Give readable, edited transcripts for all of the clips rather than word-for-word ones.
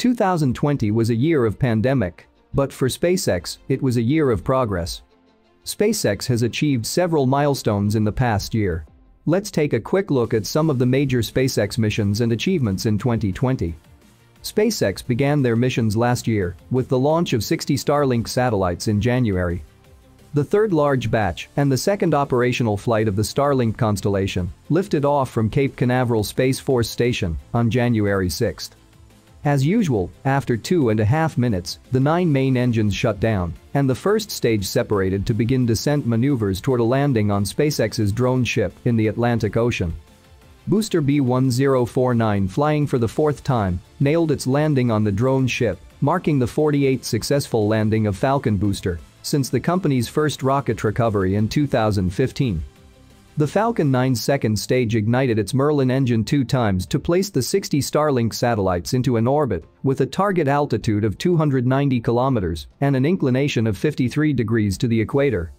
2020 was a year of pandemic, but for SpaceX, it was a year of progress. SpaceX has achieved several milestones in the past year. Let's take a quick look at some of the major SpaceX missions and achievements in 2020. SpaceX began their missions last year with the launch of 60 Starlink satellites in January. The third large batch and the second operational flight of the Starlink constellation lifted off from Cape Canaveral Space Force Station on January 6th. As usual, after 2.5 minutes, the 9 main engines shut down, and the first stage separated to begin descent maneuvers toward a landing on SpaceX's drone ship in the Atlantic Ocean. Booster B1049, flying for the fourth time, nailed its landing on the drone ship, marking the 48th successful landing of Falcon booster since the company's first rocket recovery in 2015. The Falcon 9's second stage ignited its Merlin engine 2 times to place the 60 Starlink satellites into an orbit with a target altitude of 290 kilometers and an inclination of 53 degrees to the equator.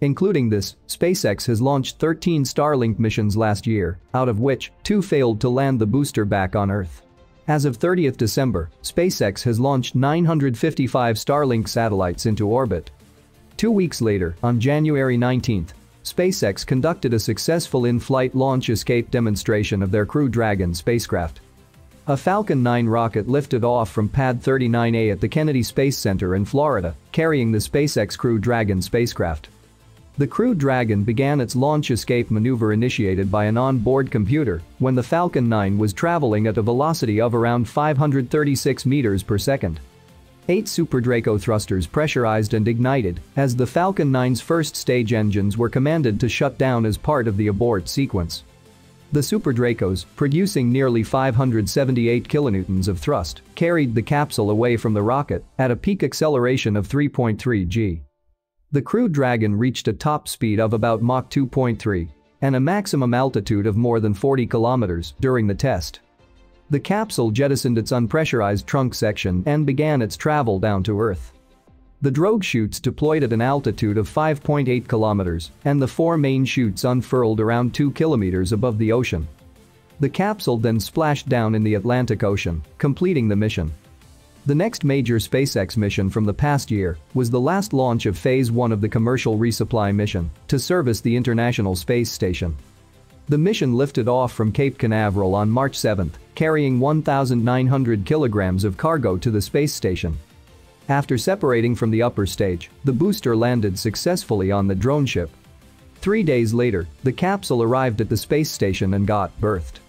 Including this, SpaceX has launched 13 Starlink missions last year, out of which 2 failed to land the booster back on Earth. As of 30th December, SpaceX has launched 955 Starlink satellites into orbit. 2 weeks later, on January 19th, SpaceX conducted a successful in-flight launch escape demonstration of their Crew Dragon spacecraft. A Falcon 9 rocket lifted off from Pad 39A at the Kennedy Space Center in Florida, carrying the SpaceX Crew Dragon spacecraft. The Crew Dragon began its launch escape maneuver initiated by an onboard computer when the Falcon 9 was traveling at a velocity of around 536 meters per second. 8 Super Draco thrusters pressurized and ignited as the Falcon 9's first stage engines were commanded to shut down as part of the abort sequence. The Super Dracos, producing nearly 578 kilonewtons of thrust, carried the capsule away from the rocket at a peak acceleration of 3.3 g. The Crew Dragon reached a top speed of about Mach 2.3 and a maximum altitude of more than 40 kilometers during the test. The capsule jettisoned its unpressurized trunk section and began its travel down to Earth. The drogue chutes deployed at an altitude of 5.8 kilometers and the 4 main chutes unfurled around 2 kilometers above the ocean. The capsule then splashed down in the Atlantic Ocean, completing the mission. The next major SpaceX mission from the past year was the last launch of Phase 1 of the Commercial Resupply Mission to service the International Space Station. The mission lifted off from Cape Canaveral on March 7, carrying 1,900 kilograms of cargo to the space station. After separating from the upper stage, the booster landed successfully on the drone ship. 3 days later, the capsule arrived at the space station and got berthed.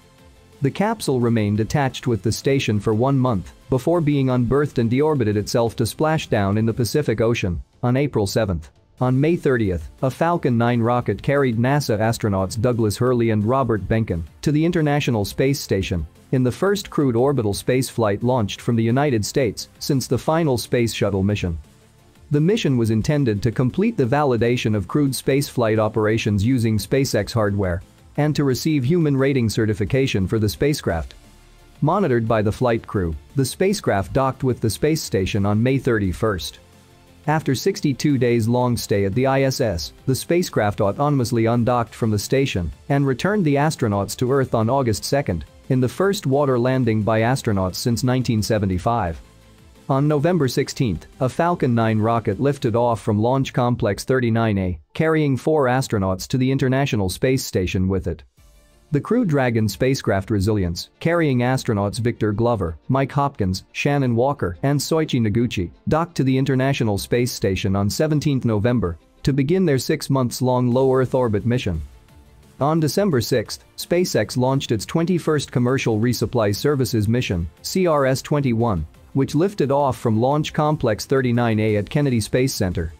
The capsule remained attached with the station for 1 month before being unberthed and deorbited itself to splash down in the Pacific Ocean on April 7. On May 30, a Falcon 9 rocket carried NASA astronauts Douglas Hurley and Robert Behnken to the International Space Station in the first crewed orbital spaceflight launched from the United States since the final Space Shuttle mission. The mission was intended to complete the validation of crewed spaceflight operations using SpaceX hardware and to receive human rating certification for the spacecraft. Monitored by the flight crew, the spacecraft docked with the space station on May 31st. After 62 days long stay at the ISS, the spacecraft autonomously undocked from the station and returned the astronauts to Earth on August 2nd in the first water landing by astronauts since 1975. On November 16, a Falcon 9 rocket lifted off from Launch Complex 39A, carrying 4 astronauts to the International Space Station with it. The Crew Dragon spacecraft Resilience, carrying astronauts Victor Glover, Mike Hopkins, Shannon Walker, and Soichi Noguchi, docked to the International Space Station on 17 November to begin their 6-month-long low-Earth orbit mission. On December 6, SpaceX launched its 21st Commercial Resupply Services mission, CRS-21, which lifted off from Launch Complex 39A at Kennedy Space Center.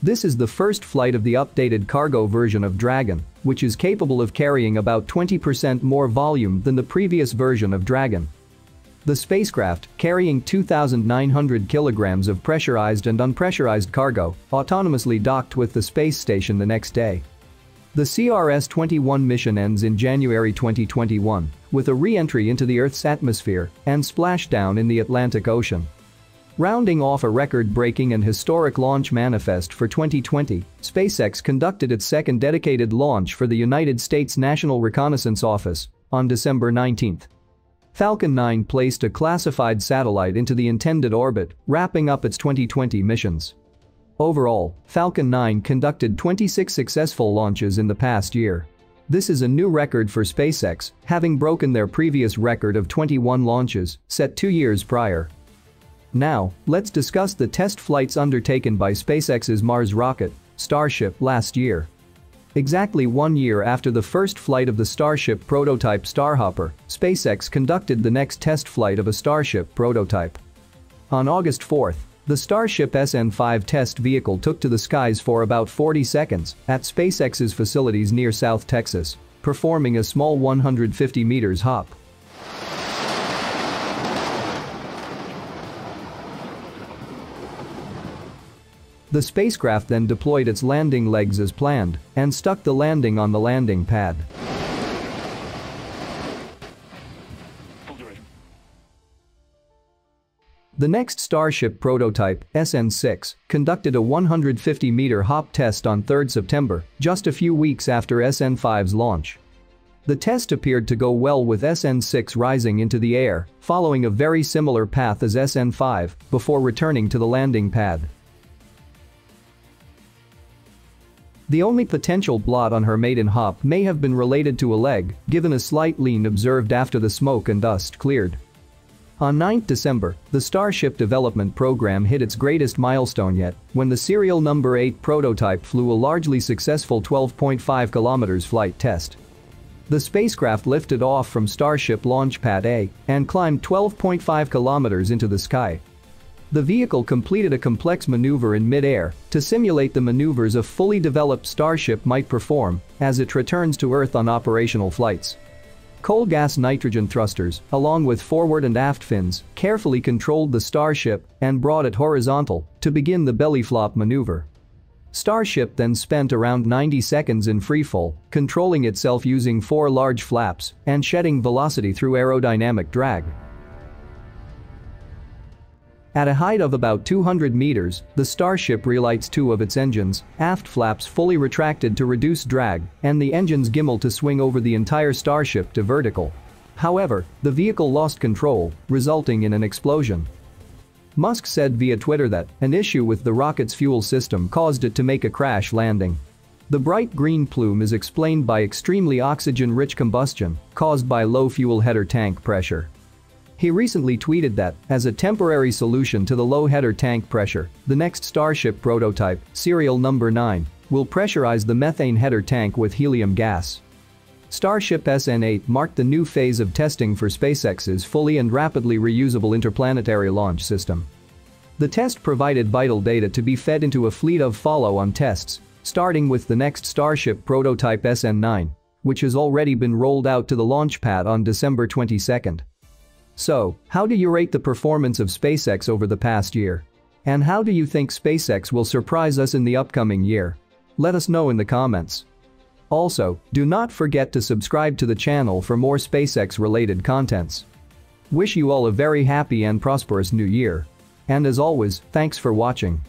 This is the first flight of the updated cargo version of Dragon, which is capable of carrying about 20% more volume than the previous version of Dragon. The spacecraft, carrying 2,900 kilograms of pressurized and unpressurized cargo, autonomously docked with the space station the next day. The CRS-21 mission ends in January 2021 with a re-entry into the Earth's atmosphere and splashdown in the Atlantic Ocean. Rounding off a record-breaking and historic launch manifest for 2020, SpaceX conducted its second dedicated launch for the United States National Reconnaissance Office on December 19. Falcon 9 placed a classified satellite into the intended orbit, wrapping up its 2020 missions. Overall, Falcon 9 conducted 26 successful launches in the past year. This is a new record for SpaceX, having broken their previous record of 21 launches, set 2 years prior. Now, let's discuss the test flights undertaken by SpaceX's Mars rocket, Starship, last year. Exactly 1 year after the first flight of the Starship prototype Starhopper, SpaceX conducted the next test flight of a Starship prototype. On August 4, the Starship SN5 test vehicle took to the skies for about 40 seconds at SpaceX's facilities near South Texas, performing a small 150 meters hop. The spacecraft then deployed its landing legs as planned and stuck the landing on the landing pad. The next Starship prototype, SN6, conducted a 150-meter hop test on 3 September, just a few weeks after SN5's launch. The test appeared to go well, with SN6 rising into the air, following a very similar path as SN5, before returning to the landing pad. The only potential blot on her maiden hop may have been related to a leg, given a slight lean observed after the smoke and dust cleared. On 9 December, the Starship development program hit its greatest milestone yet when the serial number 8 prototype flew a largely successful 12.5 kilometers flight test. The spacecraft lifted off from Starship Launch Pad A and climbed 12.5 kilometers into the sky. The vehicle completed a complex maneuver in mid-air to simulate the maneuvers a fully developed Starship might perform as it returns to Earth on operational flights. Coal gas nitrogen thrusters, along with forward and aft fins, carefully controlled the Starship and brought it horizontal to begin the belly flop maneuver. Starship then spent around 90 seconds in freefall, controlling itself using 4 large flaps and shedding velocity through aerodynamic drag. At a height of about 200 meters, the Starship relights 2 of its engines, aft flaps fully retracted to reduce drag, and the engine's gimbal to swing over the entire Starship to vertical. However, the vehicle lost control, resulting in an explosion. Musk said via Twitter that an issue with the rocket's fuel system caused it to make a crash landing. The bright green plume is explained by extremely oxygen-rich combustion caused by low fuel header tank pressure. He recently tweeted that, as a temporary solution to the low header tank pressure, the next Starship prototype, serial number 9, will pressurize the methane header tank with helium gas. Starship SN8 marked the new phase of testing for SpaceX's fully and rapidly reusable interplanetary launch system. The test provided vital data to be fed into a fleet of follow-on tests, starting with the next Starship prototype SN9, which has already been rolled out to the launch pad on December 22. So, how do you rate the performance of SpaceX over the past year? And how do you think SpaceX will surprise us in the upcoming year? Let us know in the comments. Also, do not forget to subscribe to the channel for more SpaceX-related contents. Wish you all a very happy and prosperous new year. And as always, thanks for watching.